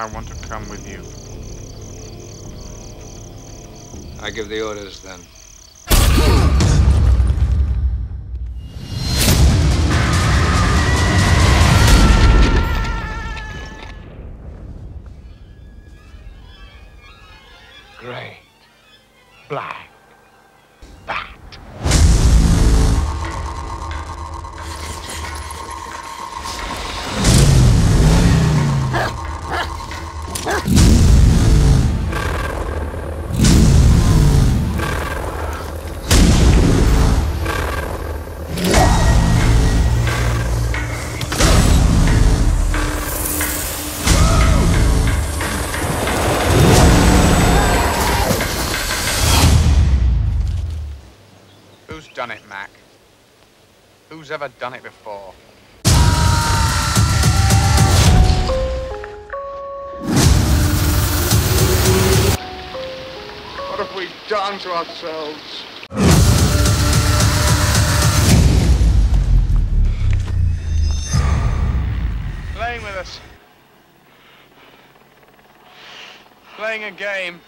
I want to come with you. I give the orders, then. Great. Black. Done it, Mac. Who's ever done it before? What have we done to ourselves? Playing with us. Playing a game.